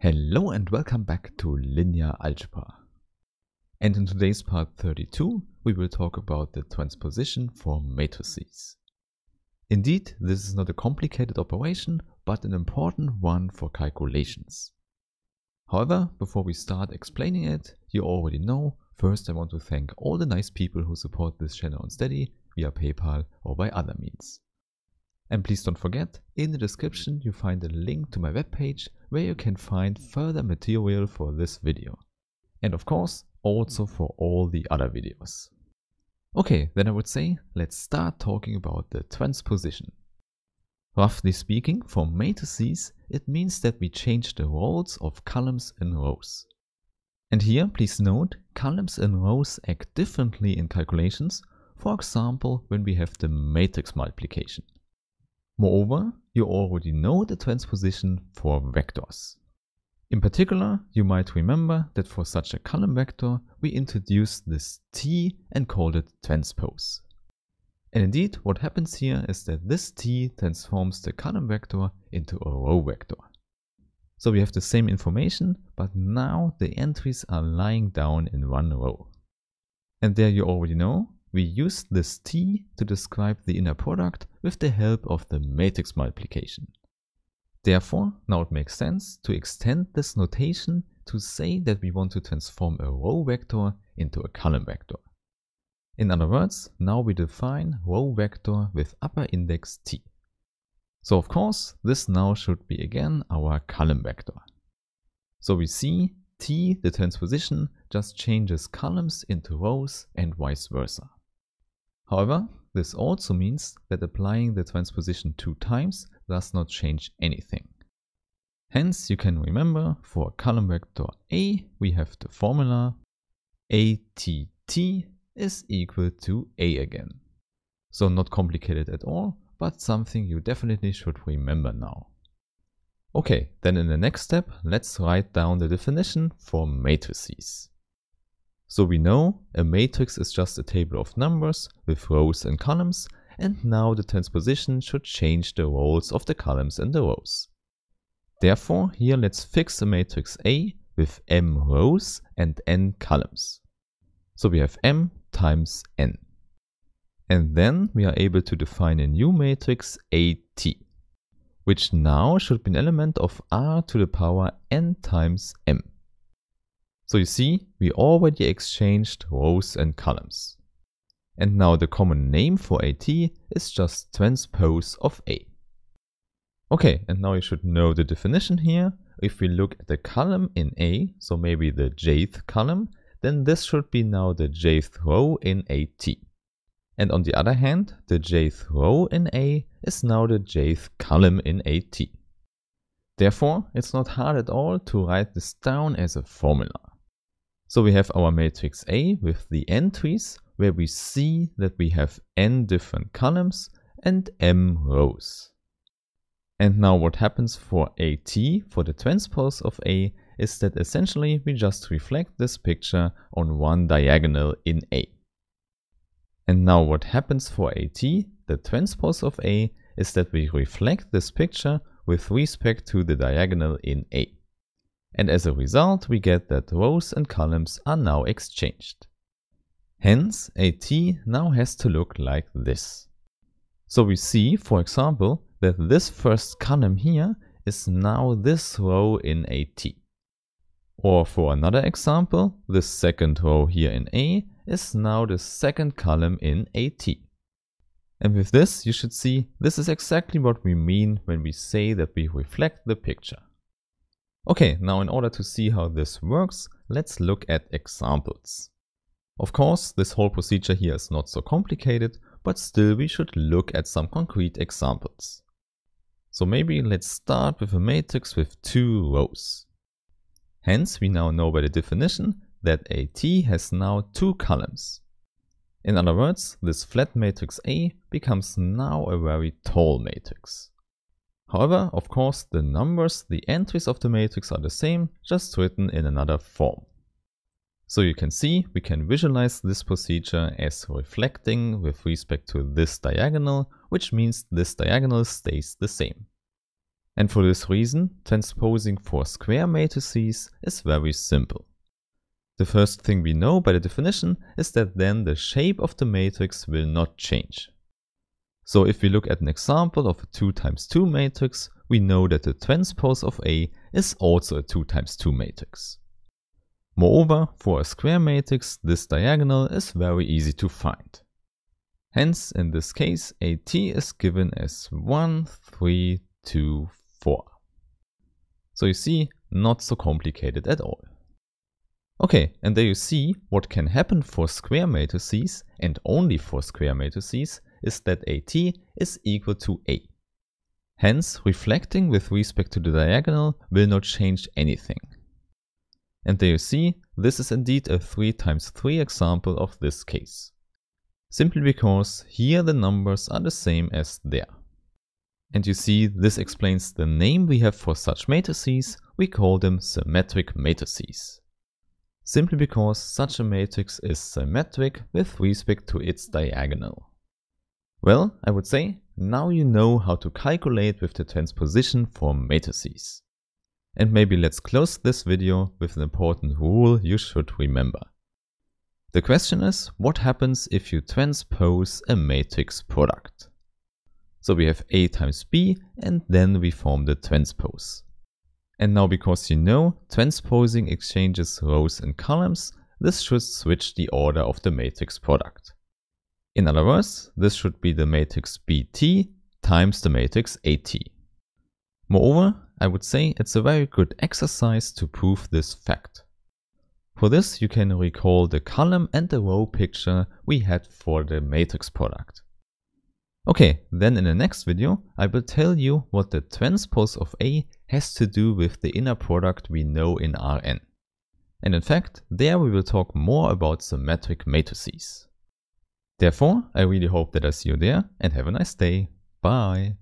Hello and welcome back to Linear Algebra. And in today's part 32, we will talk about the transposition for matrices. Indeed, this is not a complicated operation, but an important one for calculations. However, before we start explaining it, you already know, first I want to thank all the nice people who support this channel on Steady, via PayPal or by other means. And please don't forget, in the description you find a link to my webpage where you can find further material for this video. And of course, also for all the other videos. Okay, then I would say, let's start talking about the transposition. Roughly speaking, for matrices, it means that we change the roles of columns and rows. And here, please note, columns and rows act differently in calculations, for example, when we have the matrix multiplication. Moreover, you already know the transposition for vectors. In particular, you might remember that for such a column vector, we introduced this T and called it transpose. And indeed, what happens here is that this T transforms the column vector into a row vector. So we have the same information, but now the entries are lying down in one row. And there you already know, we used this T to describe the inner product with the help of the matrix multiplication. Therefore, now it makes sense to extend this notation to say that we want to transform a row vector into a column vector. In other words, now we define row vector with upper index T. So of course, this now should be again our column vector. So we see T, the transposition, just changes columns into rows and vice versa. However, this also means that applying the transposition two times does not change anything. Hence, you can remember for column vector A, we have the formula ATT is equal to A again. So not complicated at all, but something you definitely should remember now. Okay, then in the next step, let's write down the definition for matrices. So we know a matrix is just a table of numbers with rows and columns, and now the transposition should change the roles of the columns and the rows. Therefore, here let's fix a matrix A with m rows and n columns. So we have m times n. And then we are able to define a new matrix AT, which now should be an element of r to the power n times m. So you see, we already exchanged rows and columns. And now the common name for AT is just transpose of A. Okay, and now you should know the definition here. If we look at the column in A, so maybe the jth column, then this should be now the jth row in AT. And on the other hand, the jth row in A is now the jth column in AT. Therefore, it's not hard at all to write this down as a formula. So we have our matrix A with the entries where we see that we have n different columns and m rows. And now what happens for AT, for the transpose of A, is that essentially we just reflect this picture on one diagonal in A. And now what happens for AT, the transpose of A, is that we reflect this picture with respect to the diagonal in A. And as a result, we get that rows and columns are now exchanged. Hence, AT now has to look like this. So we see, for example, that this first column here is now this row in AT. Or for another example, the second row here in A is now the second column in AT. And with this, you should see, this is exactly what we mean when we say that we reflect the picture. Okay, now in order to see how this works, let's look at examples. Of course, this whole procedure here is not so complicated, but still we should look at some concrete examples. So maybe let's start with a matrix with two rows. Hence, we now know by the definition that AT has now two columns. In other words, this flat matrix A becomes now a very tall matrix. However, of course, the numbers, the entries of the matrix are the same, just written in another form. So you can see, we can visualize this procedure as reflecting with respect to this diagonal, which means this diagonal stays the same. And for this reason, transposing four square matrices is very simple. The first thing we know by the definition is that then the shape of the matrix will not change. So if we look at an example of a 2×2 matrix, we know that the transpose of A is also a 2×2 matrix. Moreover, for a square matrix, this diagonal is very easy to find. Hence, in this case, AT is given as 1, 3, 2, 4. So you see, not so complicated at all. Okay, and there you see what can happen for square matrices, and only for square matrices, is that AT is equal to A. Hence, reflecting with respect to the diagonal will not change anything. And there you see, this is indeed a 3×3 example of this case. Simply because here the numbers are the same as there. And you see, this explains the name we have for such matrices. We call them symmetric matrices. Simply because such a matrix is symmetric with respect to its diagonal. Well, I would say, now you know how to calculate with the transposition for matrices. And maybe let's close this video with an important rule you should remember. The question is, what happens if you transpose a matrix product? So we have A times B, and then we form the transpose. And now, because you know transposing exchanges rows and columns, this should switch the order of the matrix product. In other words, this should be the matrix BT times the matrix AT. Moreover, I would say it's a very good exercise to prove this fact. For this, you can recall the column and the row picture we had for the matrix product. Okay, then in the next video, I will tell you what the transpose of A has to do with the inner product we know in Rn. And in fact, there we will talk more about symmetric matrices. Therefore, I really hope that I see you there, and have a nice day. Bye!